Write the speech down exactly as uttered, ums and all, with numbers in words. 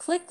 Click